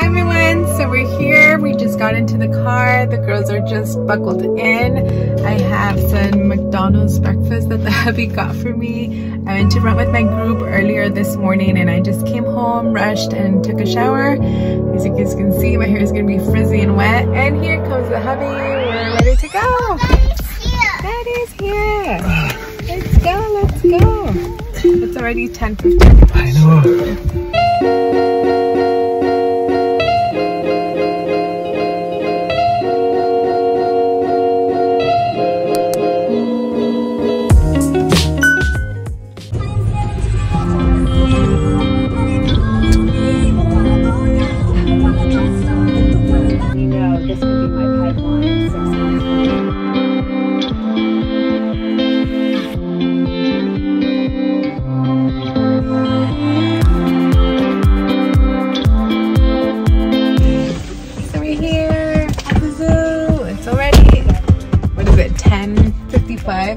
Hi everyone, so we're here. We just got into the car. The girls are just buckled in. I have some McDonald's breakfast that the hubby got for me. I went to run with my group earlier this morning and I just came home, rushed and took a shower. As you guys can see, my hair is gonna be frizzy and wet. And here comes the hubby. We're ready to go. Daddy's here. Let's go, let's go. It's already 10:15. I know.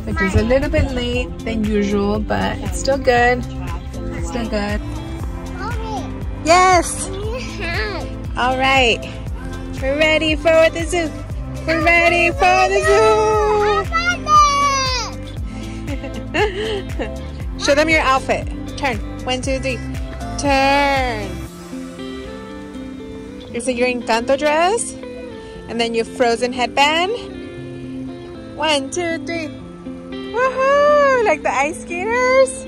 Which is a little bit late than usual, but it's still good. It's still good. Yes! Alright. We're ready for the zoo. We're ready for the zoo! Show them your outfit. Turn. 1, 2, 3. Turn. Is it your Encanto dress? And then your Frozen headband? 1, 2, 3. Woohoo! Like the ice skaters?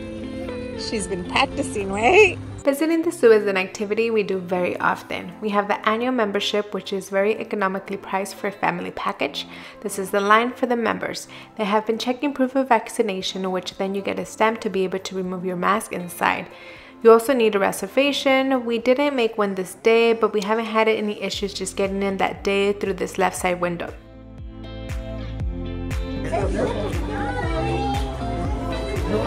She's been practicing, right? Visiting the zoo is an activity we do very often. We have the annual membership, which is very economically priced for a family package. This is the line for the members. They have been checking proof of vaccination, which then you get a stamp to be able to remove your mask inside. You also need a reservation. We didn't make one this day, but we haven't had any issues just getting in that day through this left side window. Wow,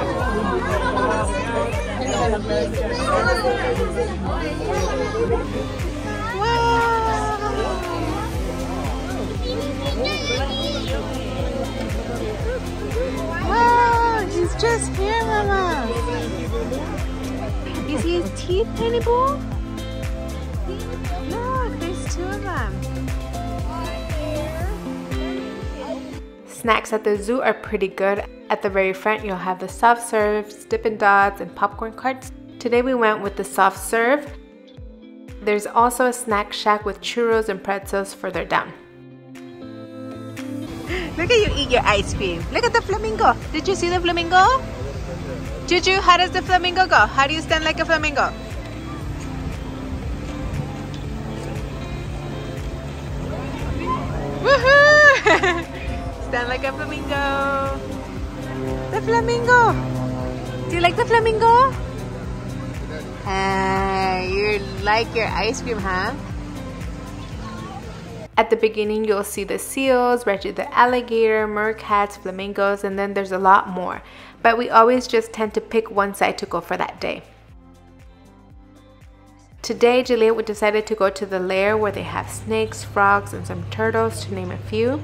he's just here, Mama. You see his teeth, Penny Boo? Look, there's 2 of them. Snacks at the zoo are pretty good. At the very front, you'll have the soft serves, Dippin' Dots, and popcorn carts. Today we went with the soft serve. There's also a snack shack with churros and pretzels further down. Look at you eat your ice cream. Look at the flamingo. Did you see the flamingo? Juju, how does the flamingo go? How do you stand like a flamingo? Woohoo! Stand like a flamingo. The flamingo. Do you like the flamingo? You like your ice cream, huh? At the beginning, you'll see the seals, Reggie the alligator, meerkats, flamingos, and then there's a lot more. But we always just tend to pick one side to go for that day. Today, Juliet decided to go to the lair where they have snakes, frogs, and some turtles, to name a few.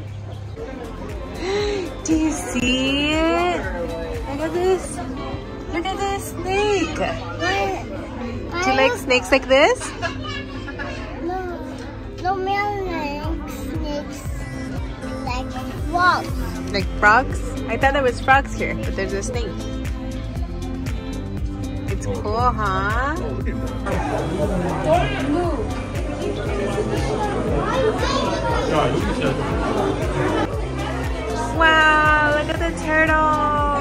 Do you see it? Look at this. Look at this snake. Do you like snakes like this? No. No, me like snakes like frogs. Like frogs? I thought there was frogs here, but there's a snake. It's cool, huh? Don't move. Wow, look at the turtle!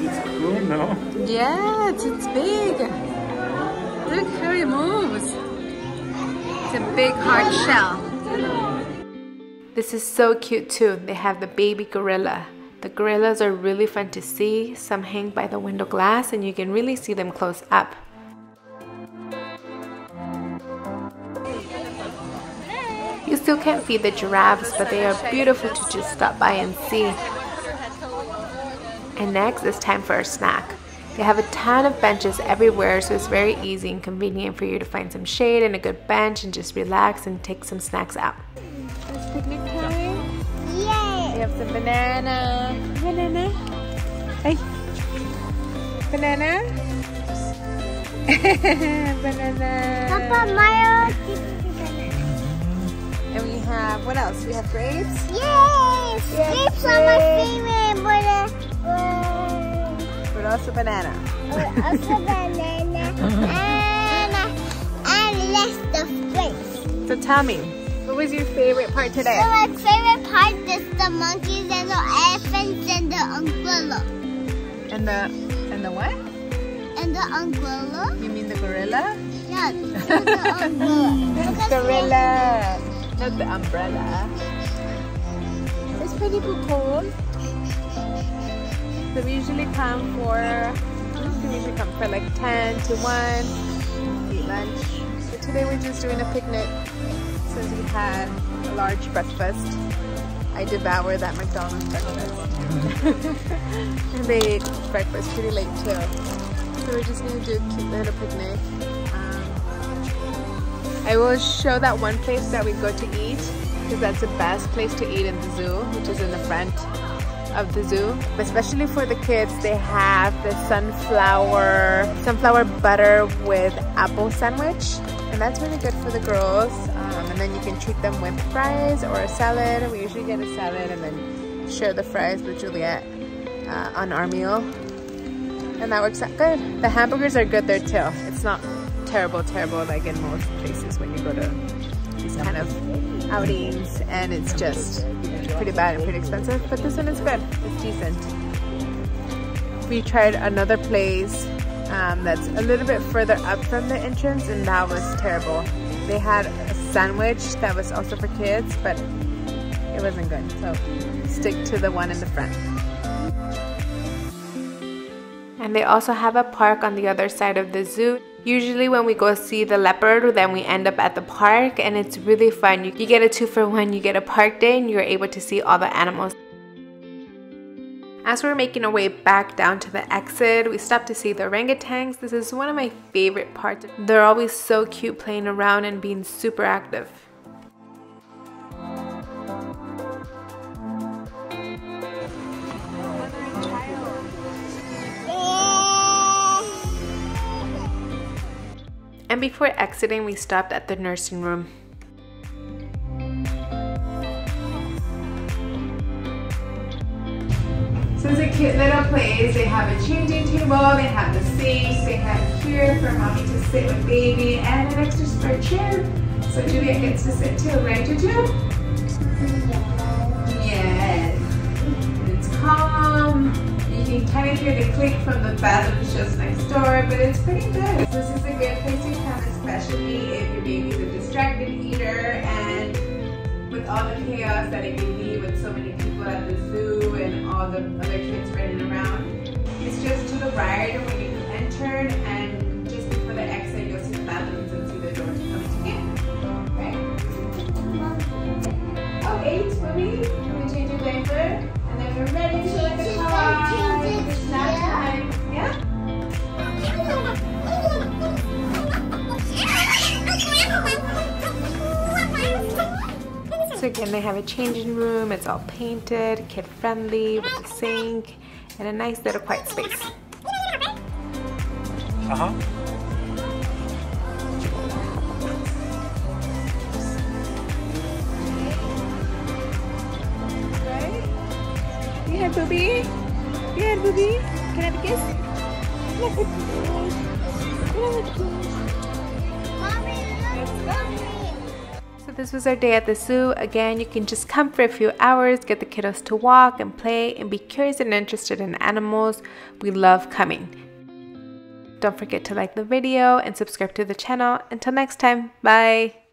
It's cool, no? Yes, it's big! Look how it moves! It's a big hard shell. This is so cute too. They have the baby gorilla. The gorillas are really fun to see. Some hang by the window glass and you can really see them close up. You still can't feed the giraffes, but they are beautiful to just stop by and see. And next, it's time for a snack. They have a ton of benches everywhere, so it's very easy and convenient for you to find some shade and a good bench and just relax and take some snacks out. It's picnic time. Yay! We have some banana. Banana. Hey. Banana? Banana. Papa, Mario gives me banana. And we have, what else? We have grapes? Yes! Grapes are my favorite. But also banana. Also banana. And less of grapes. So tell me, what was your favorite part today? So my favorite part is the monkeys and the elephants and the umbrella. And the what? And the umbrella. You mean the gorilla? Yeah, the umbrella. Gorilla, not the umbrella. It's pretty cool. So we usually come for, like 10 to 1, eat lunch. So today we're just doing a picnic since we had a large breakfast. I devoured that McDonald's breakfast. And they ate breakfast pretty late too. So we're just gonna do a cute little picnic. I will show that one place that we go to eat, because that's the best place to eat in the zoo, which is in the front of the zoo. But especially for the kids, they have the sunflower butter with apple sandwich. And that's really good for the girls. And then you can treat them with fries or a salad. We usually get a salad and then share the fries with Juliet on our meal. And that works out good. The hamburgers are good there too. It's not terrible like in most places when you go to these kind of outings, and it's just pretty bad and pretty expensive. But this one is good. It's decent. We tried another place that's a little bit further up from the entrance, and that was terrible. They had a sandwich that was also for kids, but it wasn't good, so stick to the one in the front. And they also have a park on the other side of the zoo. Usually when we go see the leopard, then we end up at the park, and it's really fun. You get a 2-for-1, you get a park day, and you're able to see all the animals. As we're making our way back down to the exit, we stopped to see the orangutans. This is one of my favorite parts. They're always so cute playing around and being super active. And before exiting, we stopped at the nursing room. So it's a cute little place. They have a changing table, they have the sink, they have here for mommy to sit with baby, and an extra spare chair. So Juliet gets to sit too, right Juju? Yes. It's calm. You can kind of hear the click from the bathroom just next door, but it's pretty good. This is a good place to come, especially if your baby's a distracted eater, and with all the chaos that it can be with so many people at the zoo and all the other kids running around. It's just to the right when you entered, and just before the exit you'll see the bathrooms and see the doors coming in. Right? Oh, 8, mommy. Can we change your diaper? And then we're ready to let the car. It's snack time. Yeah? So again, they have a changing room. It's all painted, kid friendly, with a sink, and a nice little quiet space. Right? You had booby? You had booby? Can I have a kiss? Mommy, look. This was our day at the zoo. Again, you can just come for a few hours, get the kiddos to walk and play and be curious and interested in animals. We love coming. Don't forget to like the video and subscribe to the channel. Until next time, bye!